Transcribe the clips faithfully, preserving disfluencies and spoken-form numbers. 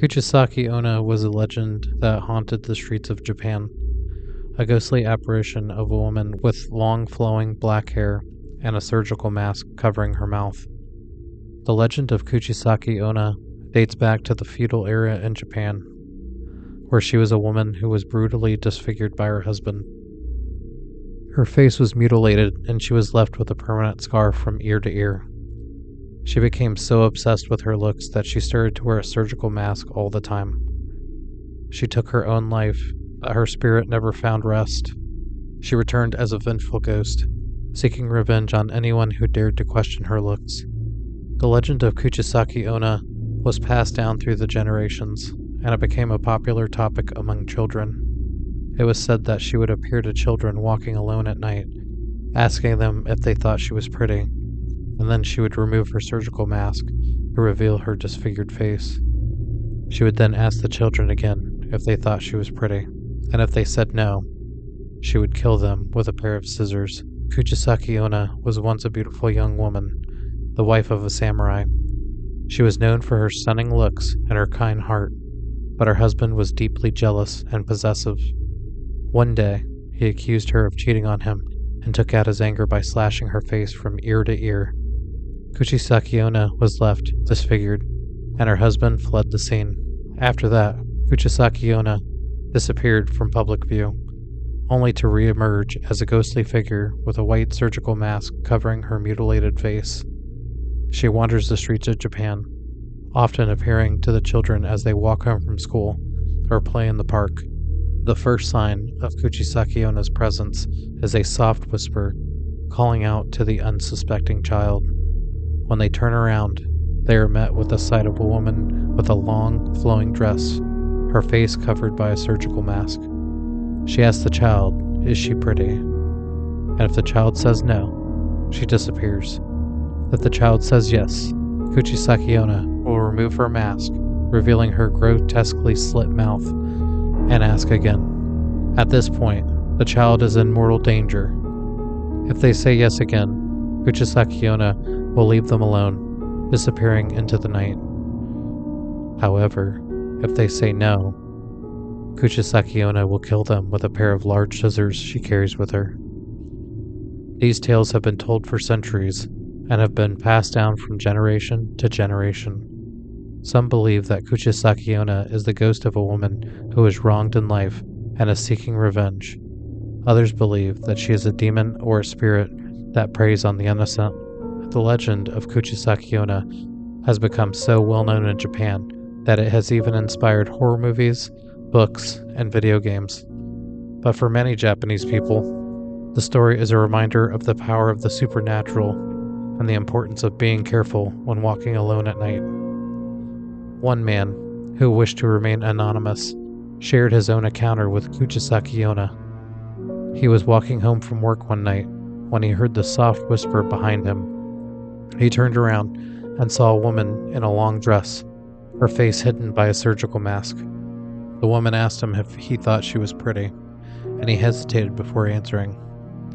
Kuchisake-Onna was a legend that haunted the streets of Japan, a ghostly apparition of a woman with long flowing black hair and a surgical mask covering her mouth. The legend of Kuchisake-Onna dates back to the feudal era in Japan, where she was a woman who was brutally disfigured by her husband. Her face was mutilated and she was left with a permanent scar from ear to ear. She became so obsessed with her looks that she started to wear a surgical mask all the time. She took her own life, but her spirit never found rest. She returned as a vengeful ghost, seeking revenge on anyone who dared to question her looks. The legend of Kuchisake-Onna was passed down through the generations, and it became a popular topic among children. It was said that she would appear to children walking alone at night, asking them if they thought she was pretty, and then she would remove her surgical mask to reveal her disfigured face. She would then ask the children again if they thought she was pretty, and if they said no, she would kill them with a pair of scissors. Kuchisake-Onna was once a beautiful young woman, the wife of a samurai. She was known for her stunning looks and her kind heart, but her husband was deeply jealous and possessive. One day, he accused her of cheating on him and took out his anger by slashing her face from ear to ear. Kuchisake-Onna was left disfigured, and her husband fled the scene. After that, Kuchisake-Onna disappeared from public view, only to reemerge as a ghostly figure with a white surgical mask covering her mutilated face. She wanders the streets of Japan, often appearing to the children as they walk home from school or play in the park. The first sign of Kuchisake-Onna's presence is a soft whisper calling out to the unsuspecting child. When they turn around, they are met with the sight of a woman with a long, flowing dress, her face covered by a surgical mask. She asks the child, "Is she pretty?" And if the child says no, she disappears. If the child says yes, Kuchisake-Onna will remove her mask, revealing her grotesquely slit mouth, and ask again. At this point, the child is in mortal danger. If they say yes again, Kuchisake-Onna will leave them alone, disappearing into the night. However, if they say no, Kuchisake-Onna will kill them with a pair of large scissors she carries with her. These tales have been told for centuries, and have been passed down from generation to generation. Some believe that Kuchisake-Onna is the ghost of a woman who was wronged in life and is seeking revenge. Others believe that she is a demon or a spirit that preys on the innocent. The legend of Kuchisake-Onna has become so well known in Japan that it has even inspired horror movies, books, and video games. But for many Japanese people, the story is a reminder of the power of the supernatural and the importance of being careful when walking alone at night. One man, who wished to remain anonymous, shared his own encounter with Kuchisake-Onna. He was walking home from work one night when he heard the soft whisper behind him. He turned around and saw a woman in a long dress, her face hidden by a surgical mask. The woman asked him if he thought she was pretty, and he hesitated before answering.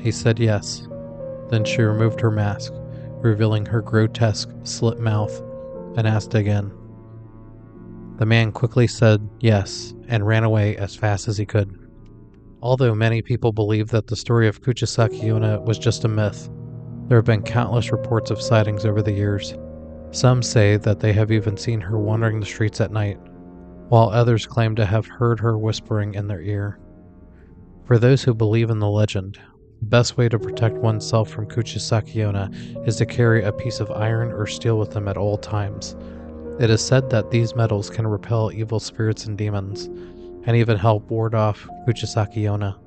He said yes. Then she removed her mask, revealing her grotesque slit mouth, and asked again. The man quickly said yes and ran away as fast as he could. Although many people believe that the story of Kuchisake-Onna was just a myth, there have been countless reports of sightings over the years. Some say that they have even seen her wandering the streets at night, while others claim to have heard her whispering in their ear. For those who believe in the legend, the best way to protect oneself from Kuchisake-Onna is to carry a piece of iron or steel with them at all times. It is said that these metals can repel evil spirits and demons, and even help ward off Kuchisake-Onna.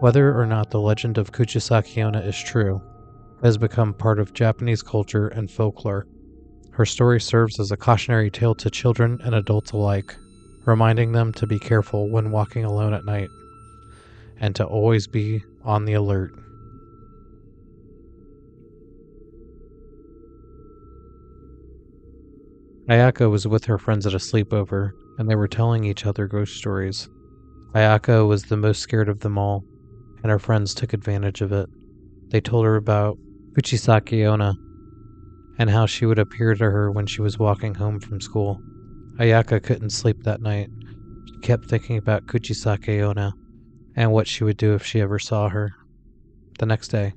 Whether or not the legend of Kuchisake-Onna is true, it has become part of Japanese culture and folklore. Her story serves as a cautionary tale to children and adults alike, reminding them to be careful when walking alone at night, and to always be on the alert. Ayaka was with her friends at a sleepover, and they were telling each other ghost stories. Ayaka was the most scared of them all, and her friends took advantage of it. They told her about Kuchisake-Onna, and how she would appear to her when she was walking home from school, Ayaka couldn't sleep that night. She kept thinking about Kuchisake-Onna and what she would do if she ever saw her. The next day,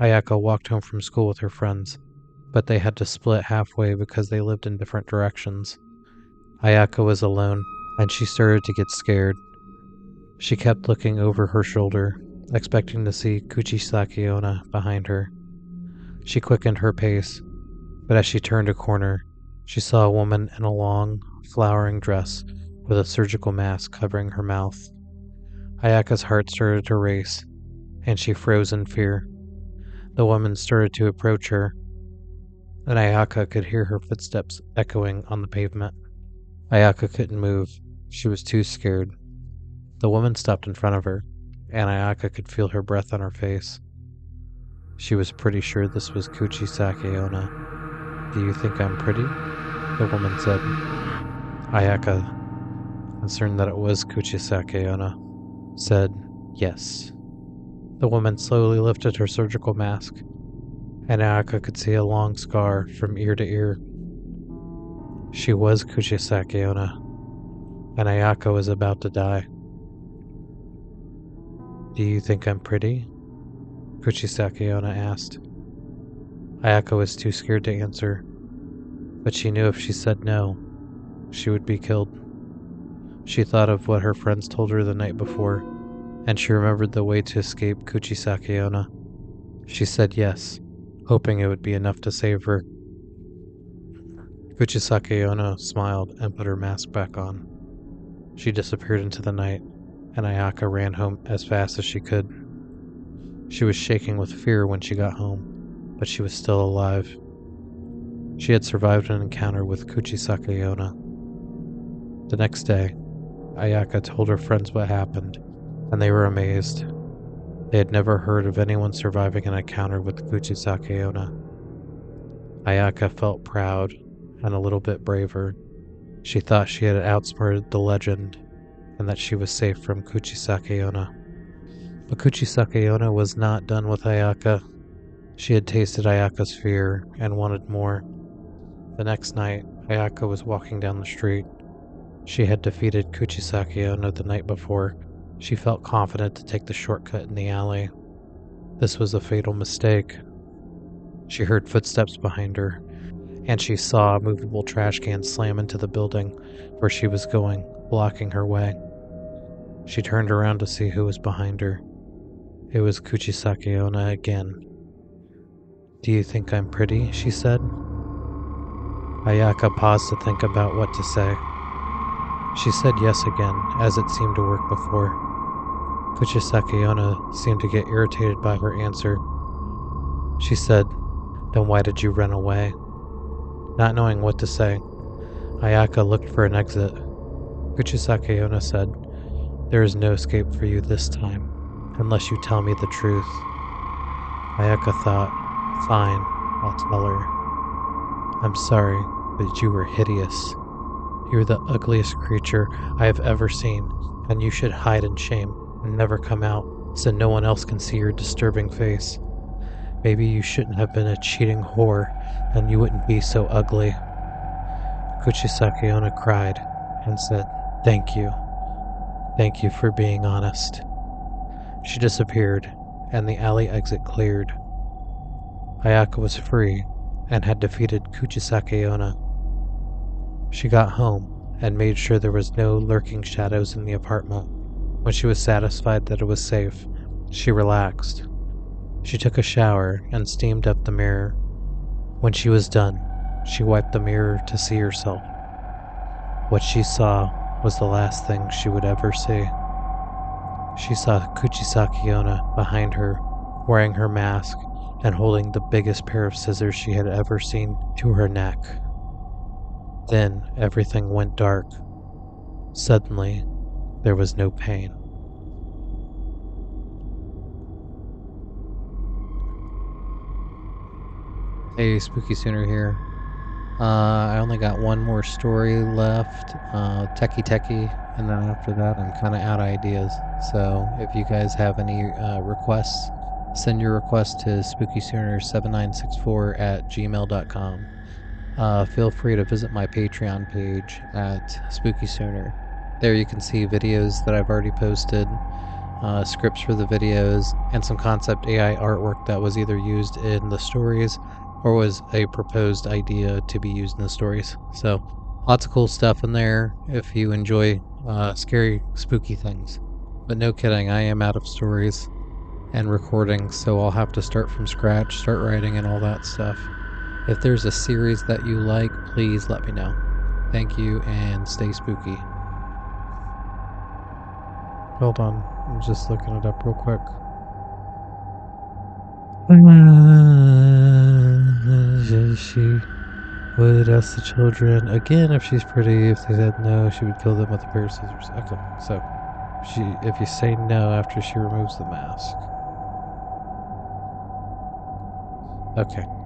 Ayaka walked home from school with her friends, but they had to split halfway because they lived in different directions. Ayaka was alone, and she started to get scared. She kept looking over her shoulder, expecting to see Kuchisake-Onna behind her. She quickened her pace, but as she turned a corner, she saw a woman in a long, flowering dress with a surgical mask covering her mouth. Ayaka's heart started to race, and she froze in fear. The woman started to approach her, and Ayaka could hear her footsteps echoing on the pavement. Ayaka couldn't move. She was too scared. The woman stopped in front of her, and Ayaka could feel her breath on her face. She was pretty sure this was Kuchisake-Onna. "Do you think I'm pretty?" the woman said. Ayaka, concerned that it was Kuchisake-Onna, said yes. The woman slowly lifted her surgical mask, and Ayaka could see a long scar from ear to ear. She was Kuchisake-Onna, and Ayaka was about to die. "Do you think I'm pretty?" Kuchisake-Onna asked. Ayaka was too scared to answer, but she knew if she said no, she would be killed. She thought of what her friends told her the night before, and she remembered the way to escape Kuchisake-Onna. She said yes, hoping it would be enough to save her. Kuchisake-Onna smiled and put her mask back on. She disappeared into the night, and Ayaka ran home as fast as she could. She was shaking with fear when she got home, but she was still alive. She had survived an encounter with Kuchisake-Onna. The next day, Ayaka told her friends what happened, and they were amazed. They had never heard of anyone surviving an encounter with Kuchisake-Onna. Ayaka felt proud and a little bit braver. She thought she had outsmarted the legend and that she was safe from Kuchisake-Onna. But Kuchisake-Onna was not done with Ayaka. She had tasted Ayaka's fear and wanted more. The next night, Ayaka was walking down the street. She had defeated Kuchisake-Onna the night before. She felt confident to take the shortcut in the alley. This was a fatal mistake. She heard footsteps behind her, and she saw a movable trash can slam into the building where she was going, blocking her way. She turned around to see who was behind her. It was Kuchisake-Onna again. "Do you think I'm pretty?" she said. Ayaka paused to think about what to say. She said yes again, as it seemed to work before. Kuchisake-Onna seemed to get irritated by her answer. She said, "Then why did you run away?" Not knowing what to say, Ayaka looked for an exit. Kuchisake-Onna said, "There is no escape for you this time, unless you tell me the truth." Ayaka thought, "Fine, I'll tell her. I'm sorry, but you were hideous. You're the ugliest creature I have ever seen, and you should hide in shame and never come out so no one else can see your disturbing face. Maybe you shouldn't have been a cheating whore, and you wouldn't be so ugly." Kuchisake-Onna cried and said, "Thank you. Thank you for being honest." She disappeared, and the alley exit cleared. Ayaka was free and had defeated Kuchisake-Onna. She got home and made sure there was no lurking shadows in the apartment. When she was satisfied that it was safe, she relaxed. She took a shower and steamed up the mirror. When she was done, she wiped the mirror to see herself. What she saw was the last thing she would ever see. She saw Kuchisake-Onna behind her, wearing her mask and holding the biggest pair of scissors she had ever seen to her neck. Then everything went dark. Suddenly, there was no pain. Hey, Spooky Sooner here. Uh, I only got one more story left, uh, Techie Techie, and then after that I'm kind of out of ideas. So if you guys have any uh, requests, send your request to spooky sooner seven nine six four at gmail dot com. uh, feel free to visit my Patreon page at Spooky Sooner. There you can see videos that I've already posted, uh, scripts for the videos, and some concept A I artwork that was either used in the stories or was a proposed idea to be used in the stories. So lots of cool stuff in there if you enjoy uh, scary, spooky things. But no kidding, I am out of stories and recordings, so I'll have to start from scratch, start writing and all that stuff. If there's a series that you like, please let me know. Thank you, and stay spooky. Hold on, I'm just looking it up real quick. She would ask the children again if she's pretty. If they said no, she would kill them with a pair of scissors. Okay, so she, if you say no after she removes the mask. Okay.